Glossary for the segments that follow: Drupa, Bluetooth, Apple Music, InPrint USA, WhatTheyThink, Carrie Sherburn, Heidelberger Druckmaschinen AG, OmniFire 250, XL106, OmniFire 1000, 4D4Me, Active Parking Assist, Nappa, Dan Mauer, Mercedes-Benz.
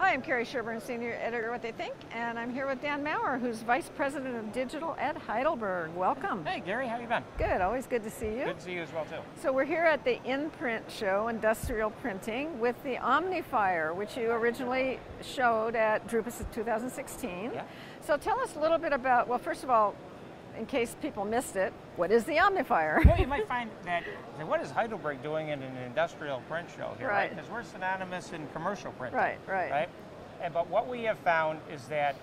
Hi, I'm Carrie Sherburn, Senior Editor at What They Think, and I'm here with Dan Mauer, who's Vice President of Digital at Heidelberg. Welcome. Hey, Gary, how you been? Good, always good to see you. Good to see you as well, too. So we're here at the InPrint show, Industrial Printing, with the OmniFire, which you originally showed at Drupas 2016. Yeah. So tell us a little bit about, well, first of all, in case people missed it, what is the OmniFire? Well, you might find that, what is Heidelberg doing in an industrial print show here, right? Because we're synonymous in commercial print. Right. But what we have found is that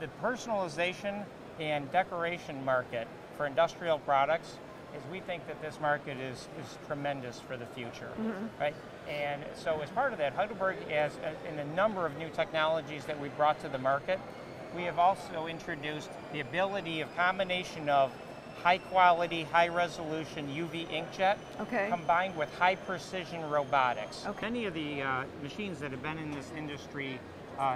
the personalization and decoration market for industrial products is, we think that this market is tremendous for the future, right? And so as part of that, Heidelberg has, in a number of new technologies that we brought to the market, we have also introduced the ability of combination of high quality, high resolution UV inkjet combined with high precision robotics. Many of the machines that have been in this industry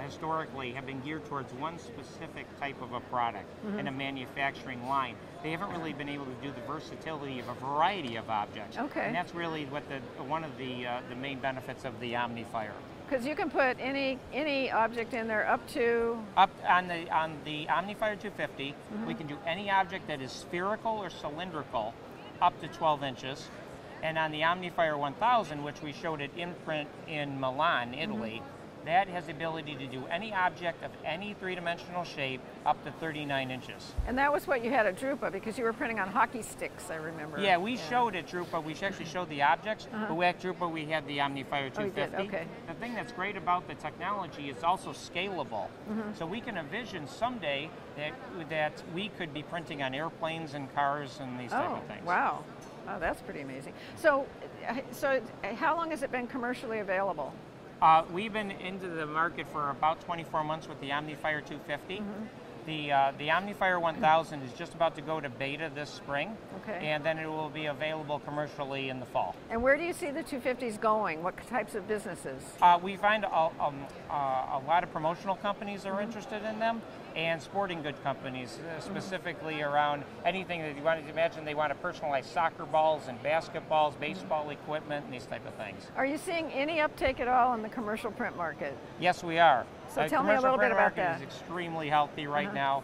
historically have been geared towards one specific type of a product in a manufacturing line. They haven't really been able to do the versatility of a variety of objects. And that's really what one of the main benefits of the OmniFire. Because you can put any object in there on the OmniFire 250, we can do any object that is spherical or cylindrical up to 12 inches. And on the OmniFire 1000, which we showed at InPrint in Milan, Italy, that has the ability to do any object of any three-dimensional shape up to 39 inches. And that was what you had at Drupa, because you were printing on hockey sticks, I remember. Yeah, we showed at Drupa, we actually showed the objects, but at Drupa we had the OmniFire 250. The thing that's great about the technology is also scalable. So we can envision someday that we could be printing on airplanes and cars and these type of things. Wow. Oh, that's pretty amazing. So how long has it been commercially available? We've been into the market for about 24 months with the OmniFire 250. The OmniFire 1000 is just about to go to beta this spring, and then it will be available commercially in the fall. And where do you see the 250s going? What types of businesses? We find a lot of promotional companies are interested in them, and sporting good companies, specifically around anything that you want to imagine. They want to personalize soccer balls and basketballs, baseball equipment, and these type of things. Are you seeing any uptake at all in the commercial print market? Yes, we are. So tell me a little bit about that. The commercial print market is extremely healthy right now.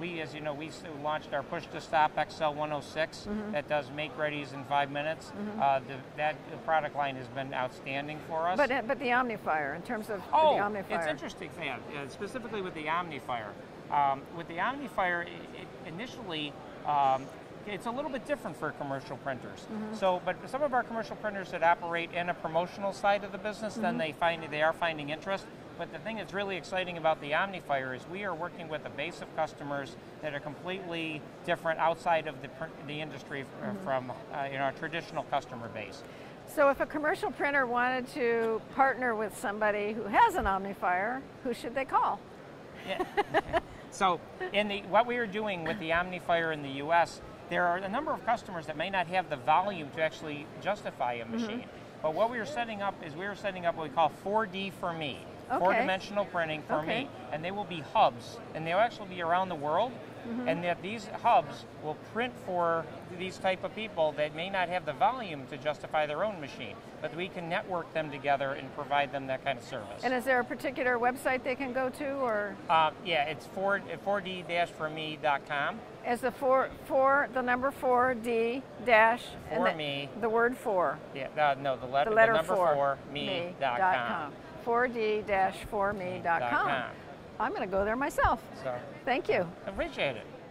We, as you know, we launched our push-to-stop XL106 that does make-readies in 5 minutes. That product line has been outstanding for us. But the OmniFire, in terms of the OmniFire. It's interesting, specifically with the OmniFire. With the OmniFire, initially, it's a little bit different for commercial printers. But some of our commercial printers that operate in a promotional side of the business, then they are finding interest. But the thing that's really exciting about the OmniFire is we are working with a base of customers that are completely different outside of the industry from our traditional customer base. So if a commercial printer wanted to partner with somebody who has an OmniFire, who should they call? So what we are doing with the OmniFire in the U.S., there are a number of customers that may not have the volume to actually justify a machine. But what we are setting up is what we call 4D4Me. Four-dimensional printing for me, and they will be hubs, and they'll actually be around the world, and that these hubs will print for these type of people that may not have the volume to justify their own machine, but we can network them together and provide them that kind of service. And is there a particular website they can go to, or? Yeah, it's 4D-4Me.com. As the number four, D dash, and the word four. Yeah, no, the letter four, me.com. 4D-4me.com. I'm going to go there myself. So, thank you. Appreciate it.